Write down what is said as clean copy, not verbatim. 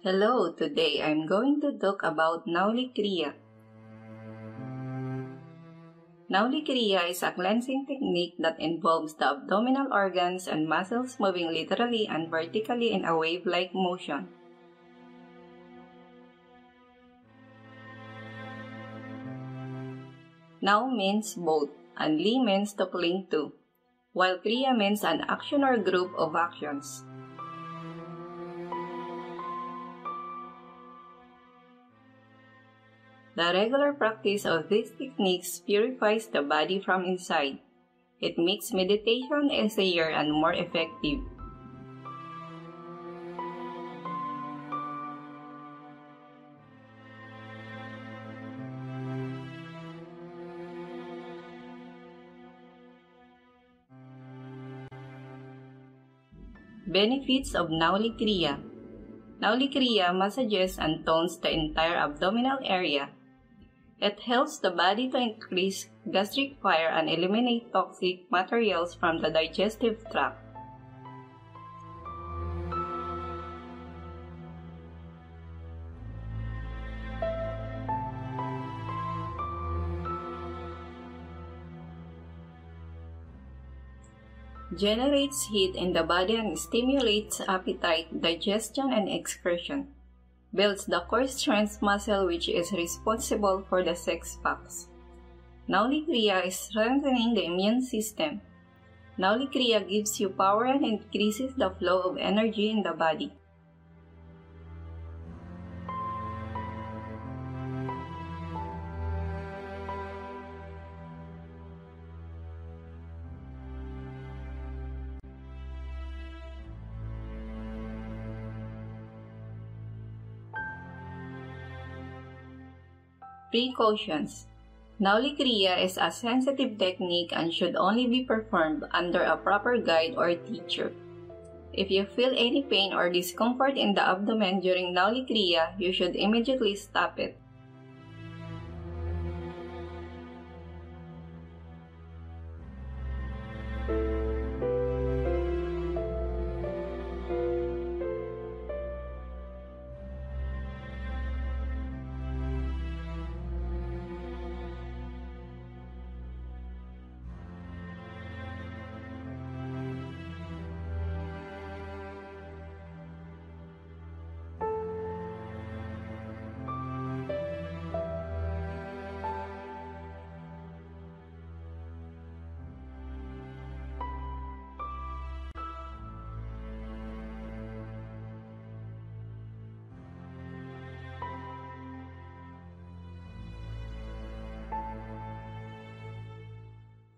Hello, today I'm going to talk about Nauli Kriya. Nauli Kriya is a cleansing technique that involves the abdominal organs and muscles moving laterally and vertically in a wave-like motion. Nau means both, and Li means to cling to, while Kriya means an action or group of actions. The regular practice of these techniques purifies the body from inside. It makes meditation easier and more effective. Benefits of Nauli Kriya. Nauli Kriya massages and tones the entire abdominal area. It helps the body to increase gastric fire and eliminate toxic materials from the digestive tract. Generates heat in the body and stimulates appetite, digestion, and excretion. Builds the core strength muscle, which is responsible for the sex packs. Nauli Kriya is strengthening the immune system. Nauli Kriya gives you power and increases the flow of energy in the body. Precautions. Nauli Kriya is a sensitive technique and should only be performed under a proper guide or teacher. If you feel any pain or discomfort in the abdomen during Nauli Kriya, you should immediately stop it.